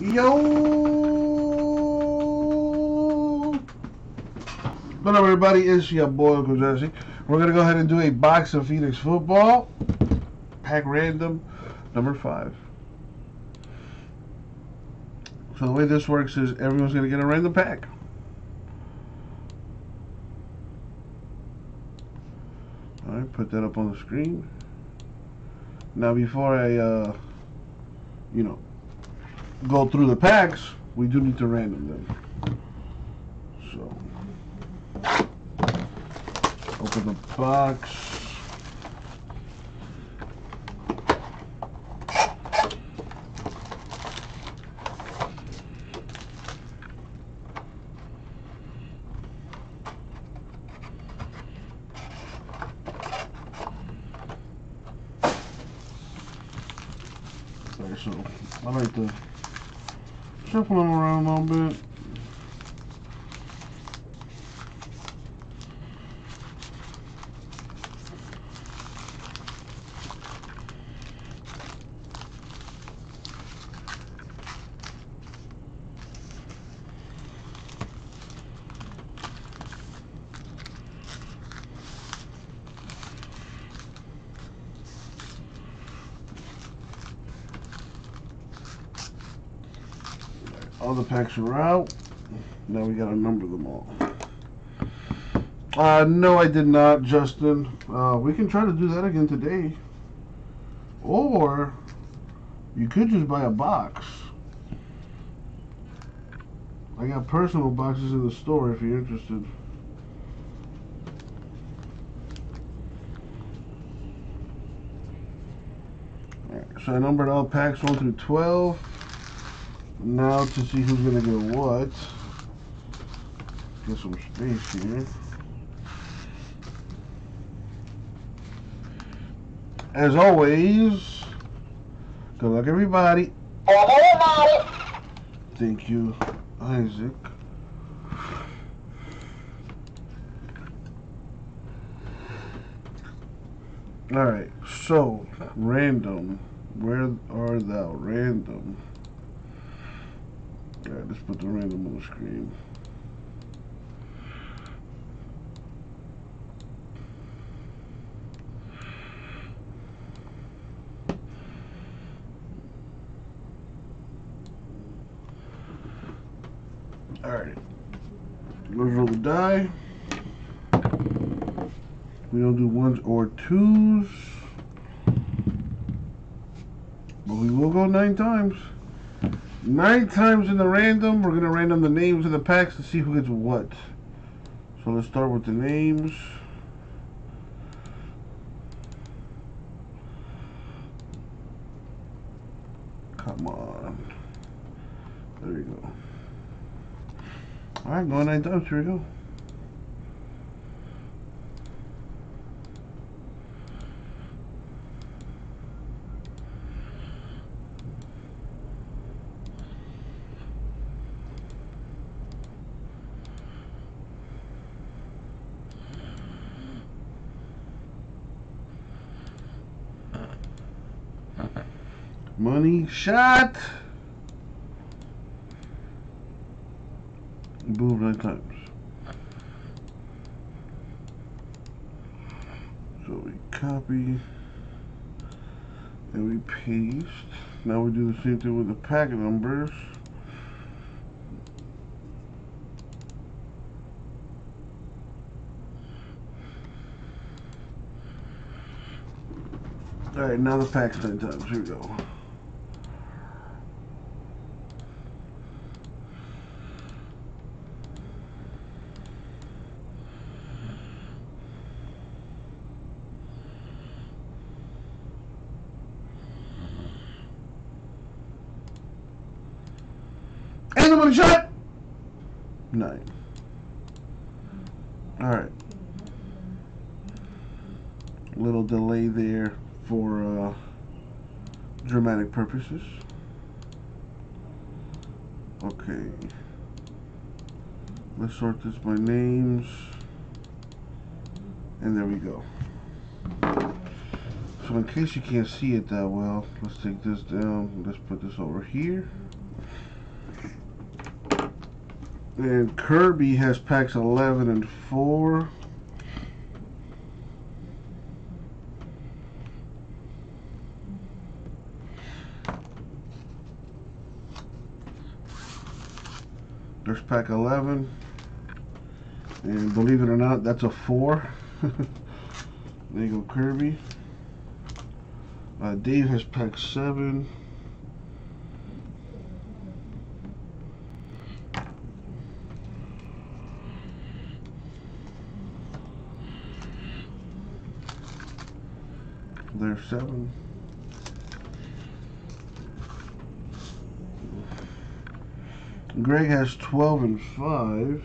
Yo! What up, everybody? It's your boy, Uncle Jesse. We're going to go ahead and do a box of Phoenix football. Pack random number 5. So the way this works is everyone's going to get a random pack. Alright, put that up on the screen. Now before I, go through the packs, we do need to random them. So, open the box. Alright, so I like to shuffle them around a little bit. All the packs are out. Now we gotta number them all. No, I did not, Justin. We can try to do that again today. Or you could just buy a box. I got personal boxes in the store if you're interested. Alright, so I numbered all packs 1 through 12. Now to see who's gonna get what. Get some space here. As always, good luck everybody. Thank you, Isaac. All right, so random. Where are thou, random? Alright, let's put the random on the screen. Alright. Let's roll the die. We don't do ones or twos. But we will go 9 times. 9 times in the random. We're going to random the names of the packs to see who gets what. So let's start with the names. Come on. There you go. Alright, going 9 times. Here we go. Money shot. Boom, 9 times. So we copy and we paste. Now we do the same thing with the pack numbers. All right, now the pack's 9 times. Here we go. Money shot. 9. All right. Little delay there for dramatic purposes. Okay. Let's sort this by names. And there we go. So in case you can't see it that well, let's take this down. Let's put this over here. And Kirby has packs 11 and 4. There's pack 11. And believe it or not, that's a 4. There you go, Kirby. Dave has pack 7. There's 7. Greg has 12 and 5.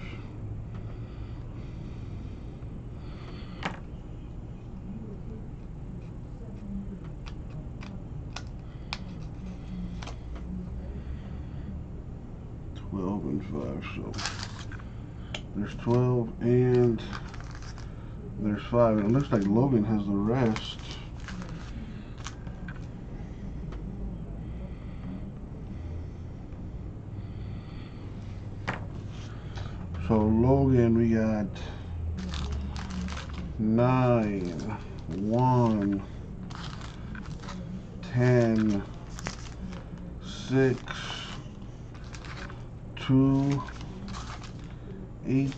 So there's 12 and there's 5, and it looks like Logan has the rest. So Logan, we got 9, 1, 10, 6, 2, 8,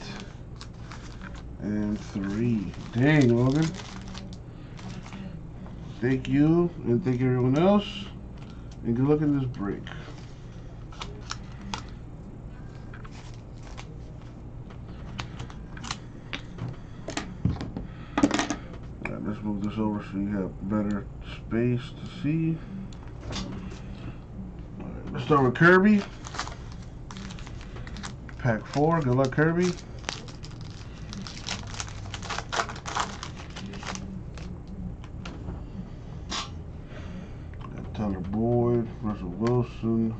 and 3. Dang, Logan. Thank you, and thank everyone else. And good luck in this break. All right, let's move this over so you have better space to see. All right, let's start with Kirby. Pack 4, good luck Kirby. Got Tyler Boyd, Russell Wilson,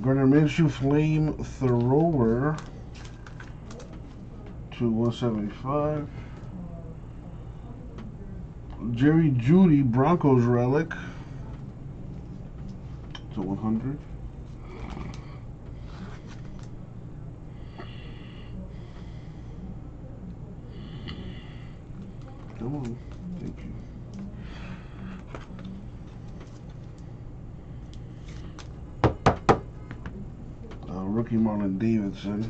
Gardner Minshew Flamethrower to 175. Jerry Jeudy Broncos Relic to 100. Come on, thank you. Rookie Marlon Davidson.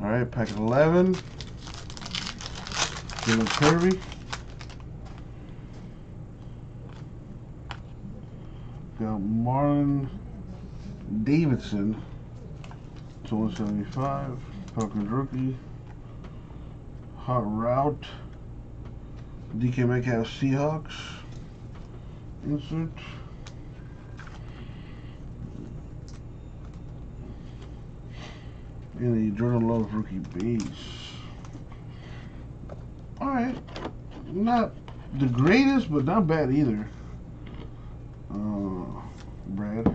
All right, pack 11. Dylan Kirby. Got Marlon Davidson to 175. Falcons rookie, Hot Route, DK Metcalf Seahawks, insert, and a Jordan Love rookie base. Alright, not the greatest, but not bad either. Brad.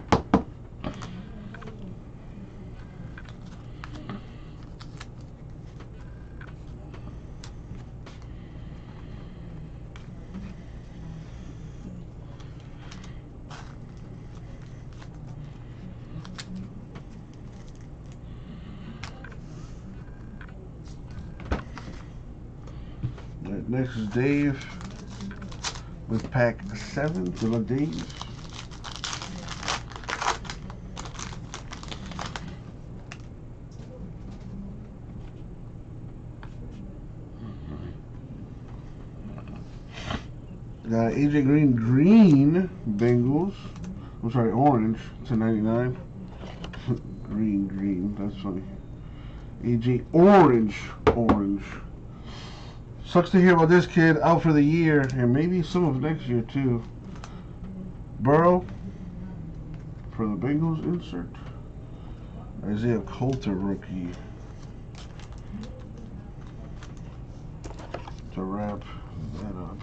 Next is Dave with pack 7. Good luck, Dave. Got AJ Green Bengals. I'm sorry, orange to 99. green. That's funny. AJ orange. Sucks to hear about this kid out for the year, and maybe some of next year too. Burrow for the Bengals, insert. Isaiah Coulter rookie. To wrap that up.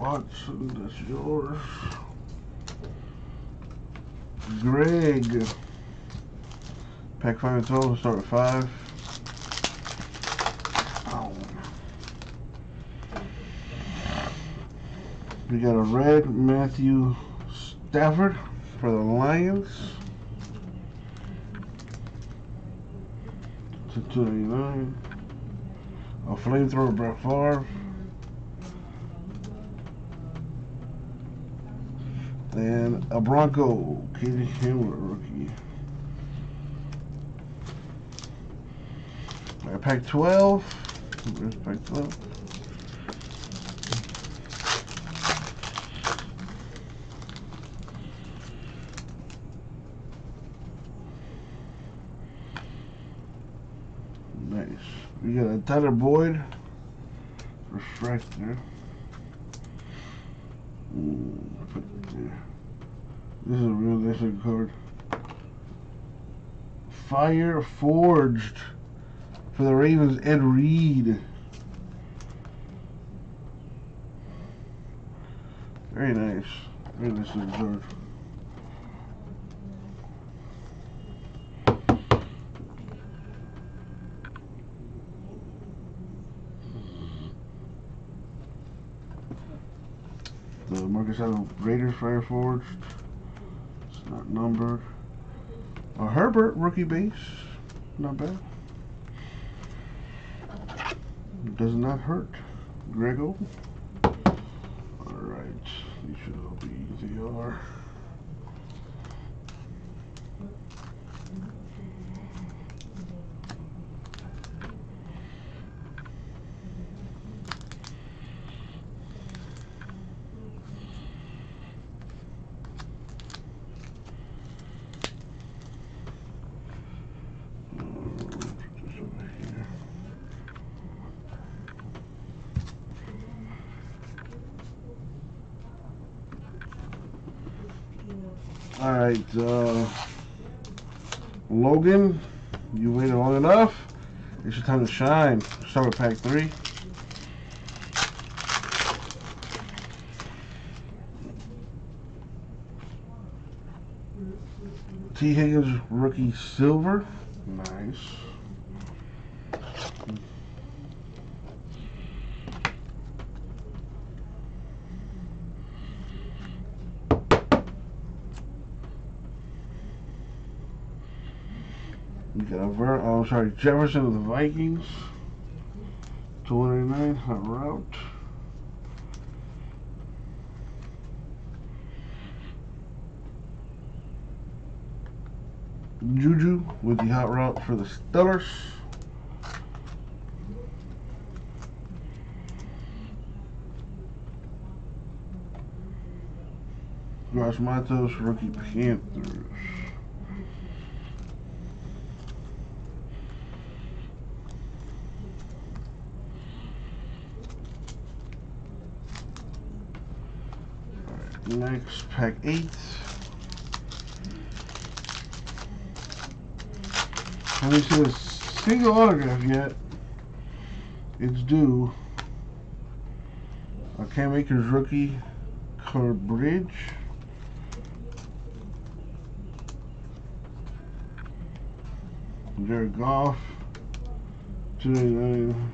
Watson, that's yours. Greg. Pack 5 and 12, we'll start with 5. We got a red Matthew Stafford for the Lions. To 299. A flamethrower Brett Favre. And a Bronco Katie Hill rookie. Right, pack 12. Where's pack 12? Nice. We got a Tyler Boyd for strike there. Put it there. This is a real decent card. Fire Forged for the Ravens, Ed Reed. Very nice. Very decent card. The Marcus Allen Raiders Fire Forged. It's not numbered. A Herbert rookie base. Not bad. It does not hurt. Greg Olsen. Alright. These should all be easy. Alright, Logan, you waited long enough. It's your time to shine. Start with pack 3. T Higgins, rookie silver. Nice. Jefferson of the Vikings. 299, hot route. Juju with the hot route for the Steelers. Gross Matos, rookie Panthers. Next, pack 8. Haven't seen a single autograph yet. It's due. A Cam Akers rookie card bridge. Jared Goff. 299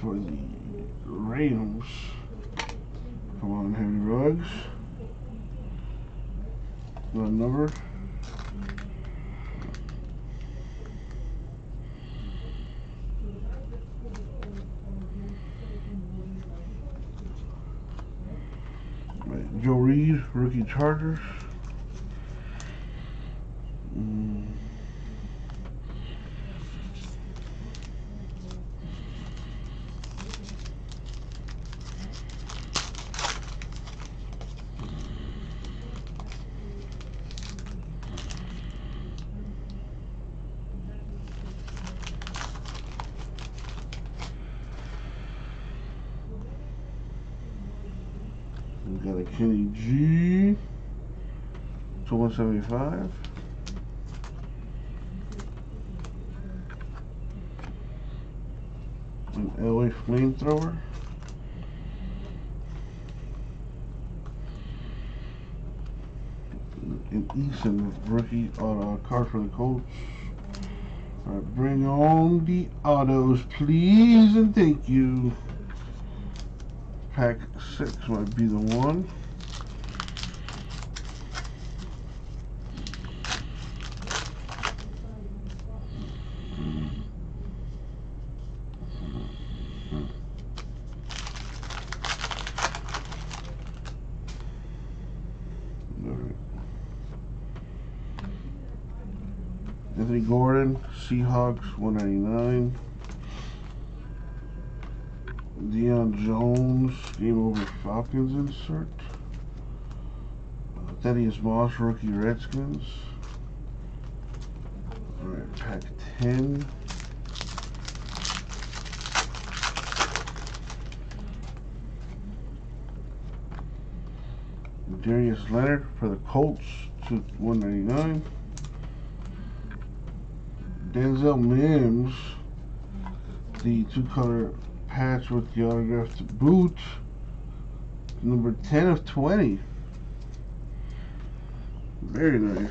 for the Rams. Come on, Heavy Rugs. Not a number. Right, Joe Reed, rookie Chargers. We got a Kenny G to 175. An LA flamethrower. and Easton, rookie auto card for the Colts. All right, bring on the autos, please, and thank you. Pack 6 might be the one. Anthony Gordon, Seahawks, 199. Deion Jones, Game Over Falcons insert. Thaddeus Moss, rookie Redskins. Alright, pack 10. Darius Leonard for the Colts, 199. Denzel Mims, the two-color patch with the autographed boot, number 10 of 20. Very nice.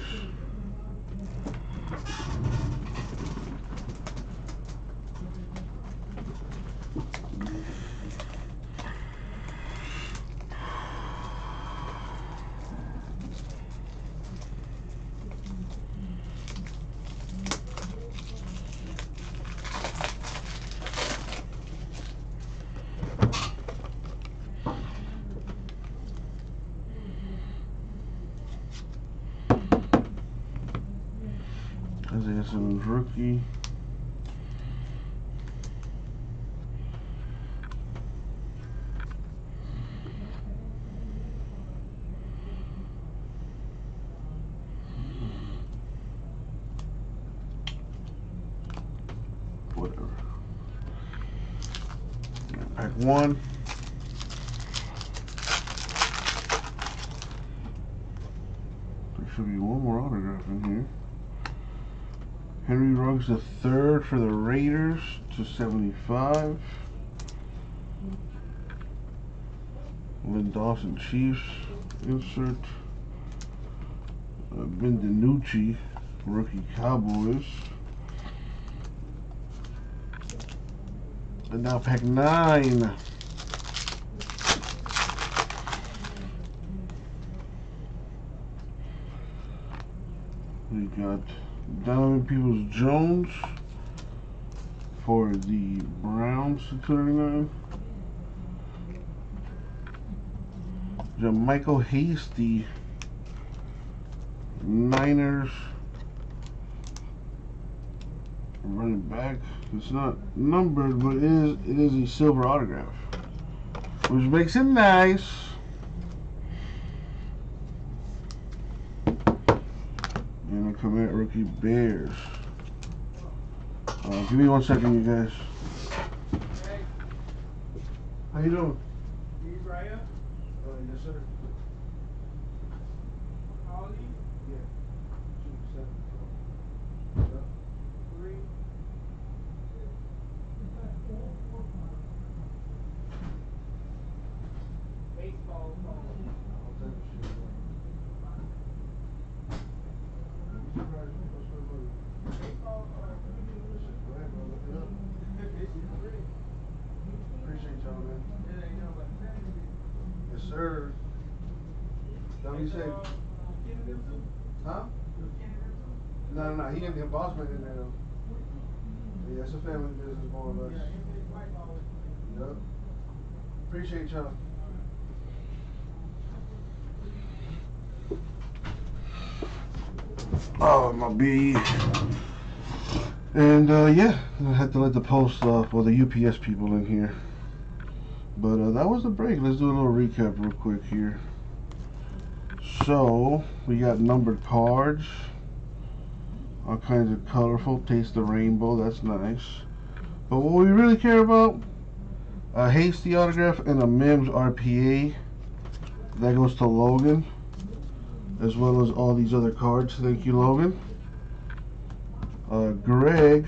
Isaiah Simmons rookie. Whatever. Pack 1. There should be one more autograph in here. Henry Ruggs III for the Raiders, 275. Lynn Dawson, Chiefs, insert. Ben DiNucci, rookie Cowboys. And now pack 9. We got Donovan Peoples-Jones for the Browns to 39. JaMychal Hasty, Niners, running back. It's not numbered, but it is a silver autograph, which makes it nice. Commit rookie Bears. Give me one second, you guys. Hey. How you doing? You Raya? Yes, sir. How old are you? Yeah. 2, 7, 4. 3. Baseball. Sir, don't you say? Huh? No. He ain't the bossman in there though. Yeah, it's a family business, more or less. Yep. Appreciate y'all. Oh, my B. And yeah, I had to let the post off or the UPS people in here. But that was the break. Let's do a little recap real quick here. So, we got numbered cards. All kinds of colorful. Taste the rainbow. That's nice. But what we really care about, a Hasty autograph and a Mims RPA. That goes to Logan. As well as all these other cards. Thank you, Logan. Greg,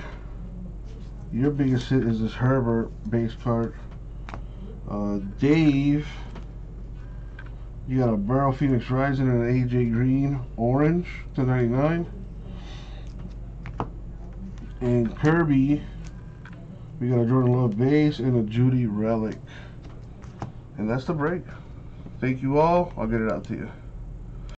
your biggest hit is this Herbert base card. Dave, You got a Burrow Phoenix Rising and an AJ Green Orange $2.99. And Kirby, we got a Jordan Love base and a Jeudy relic. And that's the break. Thank you all. I'll get it out to you.